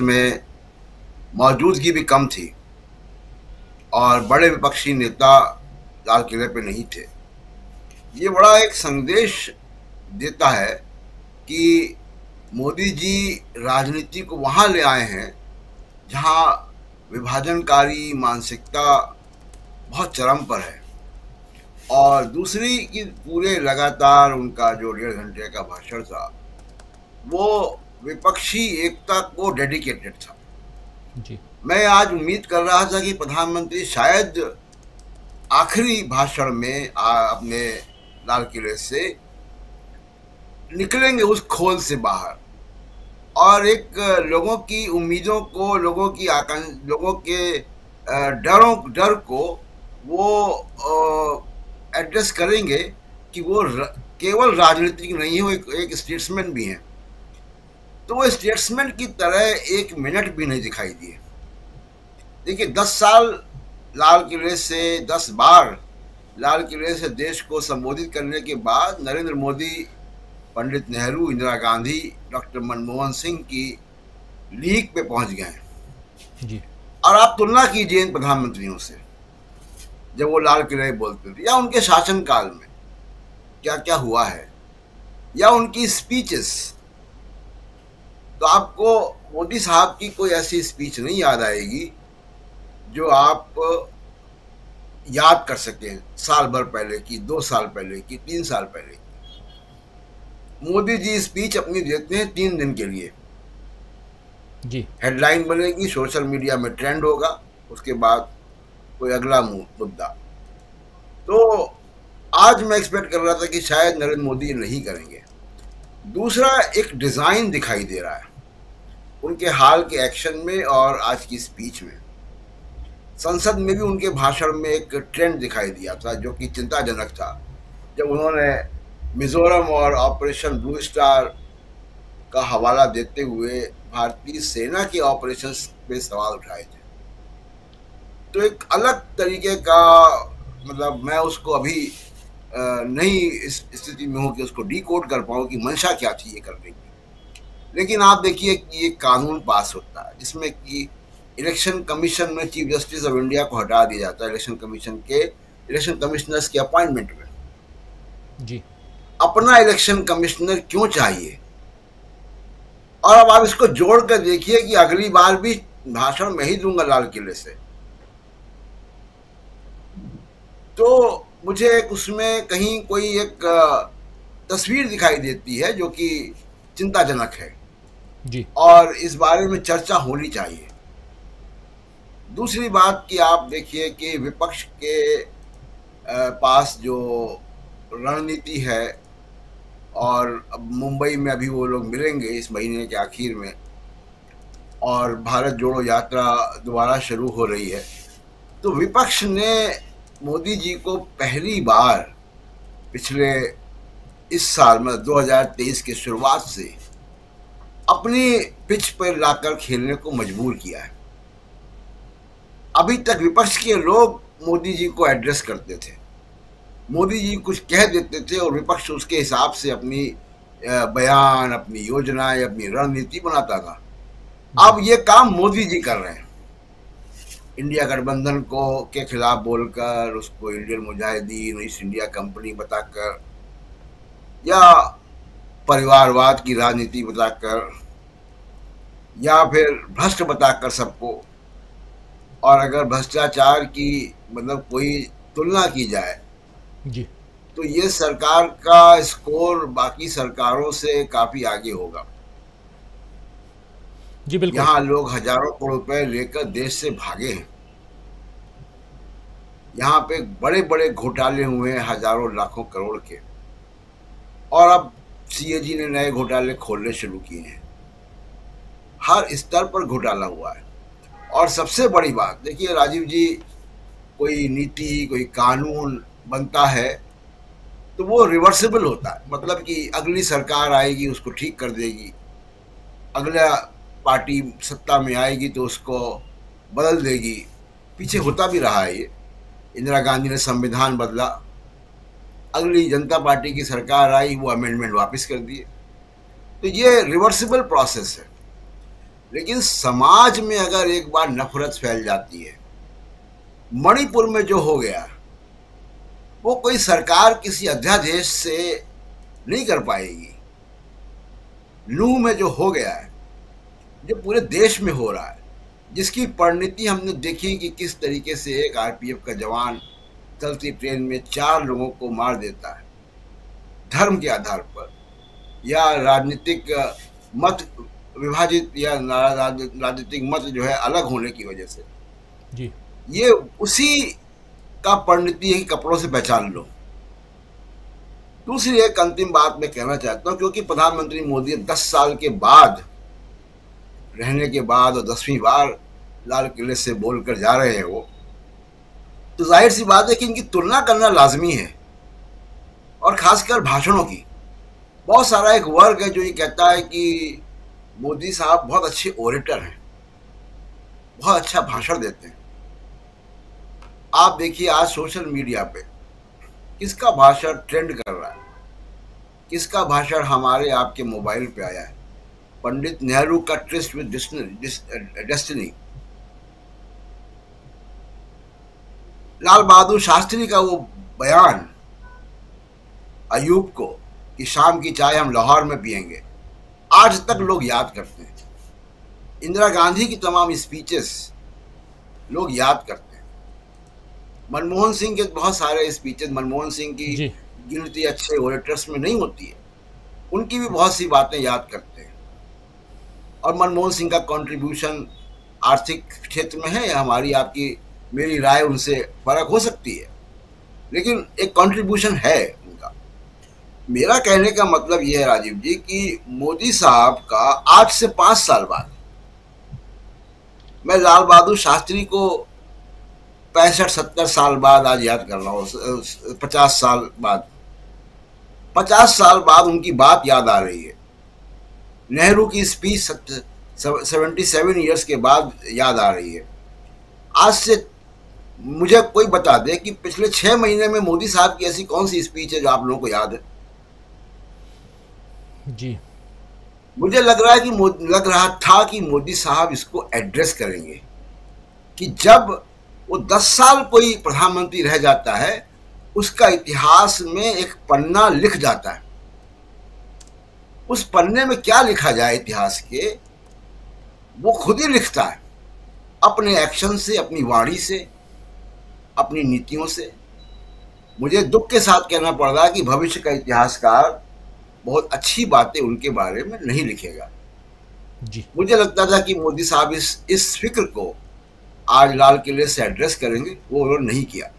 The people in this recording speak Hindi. में मौजूदगी भी कम थी और बड़े विपक्षी नेता लाल किले पर नहीं थे। ये बड़ा एक संदेश देता है कि मोदी जी राजनीति को वहाँ ले आए हैं जहाँ विभाजनकारी मानसिकता बहुत चरम पर है। और दूसरी कि पूरे लगातार उनका जो 1.5 घंटे का भाषण था वो विपक्षी एकता को डेडिकेटेड था जी। मैं आज उम्मीद कर रहा था कि प्रधानमंत्री शायद आखिरी भाषण में अपने लाल किले से निकलेंगे उस खोल से बाहर और एक लोगों की उम्मीदों को, लोगों की आकांक्षा, लोगों के डर को वो एड्रेस करेंगे कि वो केवल राजनीतिक नहीं है, वो एक स्टेट्समैन भी हैं। तो वो स्टेट्समैन की तरह एक मिनट भी नहीं दिखाई दिए। देखिए 10 साल लाल किले से, 10 बार लाल किले से देश को संबोधित करने के बाद नरेंद्र मोदी, पंडित नेहरू, इंदिरा गांधी, डॉक्टर मनमोहन सिंह की लीग पे पहुंच गए जी। और आप तुलना कीजिए इन प्रधानमंत्रियों से जब वो लाल किले बोलते थे या उनके शासनकाल में क्या क्या हुआ है या उनकी स्पीचेस। तो आपको मोदी साहब की कोई ऐसी स्पीच नहीं याद आएगी जो आप याद कर सकें साल भर पहले की, 2 साल पहले की, 3 साल पहले की। मोदी जी स्पीच अपनी देते हैं 3 दिन के लिए जी। हेडलाइन बनेगी, सोशल मीडिया में ट्रेंड होगा, उसके बाद कोई अगला मुद्दा। तो आज मैं एक्सपेक्ट कर रहा था कि शायद नरेंद्र मोदी ये नहीं करेंगे। दूसरा, एक डिज़ाइन दिखाई दे रहा है उनके हाल के एक्शन में और आज की स्पीच में। संसद में भी उनके भाषण में एक ट्रेंड दिखाई दिया था जो कि चिंताजनक था। जब उन्होंने मिजोरम और ऑपरेशन ब्लू स्टार का हवाला देते हुए भारतीय सेना के ऑपरेशन पे सवाल उठाए थे, तो एक अलग तरीके का, मतलब मैं उसको अभी नहीं इस स्थिति में हूँ कि उसको डीकोड कर पाऊँ कि मंशा क्या थी ये करने की। लेकिन आप देखिए कि ये कानून पास होता है जिसमें कि इलेक्शन कमीशन में चीफ जस्टिस ऑफ इंडिया को हटा दिया जाता है इलेक्शन कमीशन के, इलेक्शन कमिश्नर्स के अपॉइंटमेंट में जी। अपना इलेक्शन कमिश्नर क्यों चाहिए? और अब आप इसको जोड़ कर देखिए कि अगली बार भी भाषण मैं ही दूंगा लाल किले से। तो मुझे उसमें कहीं कोई एक तस्वीर दिखाई देती है जो कि चिंताजनक है जी। और इस बारे में चर्चा होनी चाहिए। दूसरी बात कि आप देखिए कि विपक्ष के पास जो रणनीति है, और अब मुंबई में अभी वो लोग मिलेंगे इस महीने के आखिर में, और भारत जोड़ो यात्रा दोबारा शुरू हो रही है। तो विपक्ष ने मोदी जी को पहली बार पिछले इस साल में 2023 के शुरुआत से अपनी पिच पर लाकर खेलने को मजबूर किया है। अभी तक विपक्ष के लोग मोदी जी को एड्रेस करते थे, मोदी जी कुछ कह देते थे और विपक्ष उसके हिसाब से अपनी बयान, अपनी योजनाएं, अपनी रणनीति बनाता था। अब ये काम मोदी जी कर रहे हैं। इंडिया गठबंधन को के खिलाफ बोलकर, उसको Indian Mujahideen, east India company बताकर या परिवारवाद की राजनीति बताकर या फिर भ्रष्ट बताकर सबको। और अगर भ्रष्टाचार की मतलब कोई तुलना की जाए जी, तो ये सरकार का स्कोर बाकी सरकारों से काफी आगे होगा जी। बिल्कुल, यहाँ लोग हजारों करोड़ रुपए लेकर देश से भागे हैं, यहाँ पे बड़े बड़े घोटाले हुए हैं हजारों लाखों करोड़ के, और अब CAG ने नए घोटाले खोलने शुरू किए हैं। हर स्तर पर घोटाला हुआ है। और सबसे बड़ी बात देखिए, राजीव जी, कोई नीति, कोई कानून बनता है तो वो रिवर्सिबल होता है, मतलब कि अगली सरकार आएगी उसको ठीक कर देगी, अगला पार्टी सत्ता में आएगी तो उसको बदल देगी। पीछे होता भी रहा है ये। इंदिरा गांधी ने संविधान बदला, अगली जनता पार्टी की सरकार आई, वो अमेंडमेंट वापस कर दिए। तो ये रिवर्सिबल प्रोसेस है। लेकिन समाज में अगर एक बार नफरत फैल जाती है, मणिपुर में जो हो गया वो कोई सरकार किसी अध्यादेश से नहीं कर पाएगी। लू में जो हो गया है, जो पूरे देश में हो रहा है, जिसकी परिणति हमने देखी कि किस तरीके से एक आरपीएफ का जवान चलती ट्रेन में 4 लोगों को मार देता है धर्म के आधार पर या राजनीतिक मत विभाजित या राजनीतिक मत जो है अलग होने की वजह से जी। ये उसी का परिणति है कि कपड़ों से पहचान लो। दूसरी एक अंतिम बात मैं कहना चाहता हूँ, क्योंकि प्रधानमंत्री मोदी 10 साल के बाद रहने के बाद और 10वीं बार लाल किले से बोलकर जा रहे हैं वो, तो जाहिर सी बात है कि इनकी तुलना करना लाजमी है, और ख़ासकर भाषणों की। बहुत सारा एक वर्ग है जो ये कहता है कि मोदी साहब बहुत अच्छे ओरेटर हैं, बहुत अच्छा भाषण देते हैं। आप देखिए आज सोशल मीडिया पे किसका भाषण ट्रेंड कर रहा है, किसका भाषण हमारे आपके मोबाइल पे आया है। पंडित नेहरू का tryst with destiny, Lal Bahadur Shastri का वो बयान अयूब को कि शाम की चाय हम लाहौर में पियेंगे, आज तक लोग याद करते हैं। इंदिरा गांधी की तमाम स्पीचेस लोग याद करते हैं। मनमोहन सिंह के बहुत सारे स्पीचेस, मनमोहन सिंह की गिनती अच्छे ओरेटर्स में नहीं होती है, उनकी भी बहुत सी बातें याद करते हैं। और मनमोहन सिंह का कंट्रीब्यूशन आर्थिक क्षेत्र में है, हमारी आपकी मेरी राय उनसे फर्क हो सकती है, लेकिन एक कंट्रीब्यूशन है उनका। मेरा कहने का मतलब ये है राजीव जी कि मोदी साहब का 8 से 5 साल बाद, मैं लाल बहादुर शास्त्री को 65-70 साल बाद आज याद कर रहा हूँ, 50 साल बाद उनकी बात याद आ रही है। नेहरू की स्पीच 77 ईयर्स के बाद याद आ रही है। आज से मुझे कोई बता दे कि पिछले 6 महीने में मोदी साहब की ऐसी कौन सी स्पीच है जो आप लोगों को याद है जी। मुझे लग रहा था कि मोदी साहब इसको एड्रेस करेंगे कि जब वो 10 साल कोई प्रधानमंत्री रह जाता है उसका इतिहास में एक पन्ना लिख जाता है। उस पन्ने में क्या लिखा जाए इतिहास के, वो खुद ही लिखता है, अपने एक्शन से, अपनी वाणी से, अपनी नीतियों से। मुझे दुख के साथ कहना पड़ रहा है कि भविष्य का इतिहासकार बहुत अच्छी बातें उनके बारे में नहीं लिखेगा जी। मुझे लगता था कि मोदी साहब इस फिक्र को आज लाल किले से एड्रेस करेंगे, वो उन्होंने नहीं किया।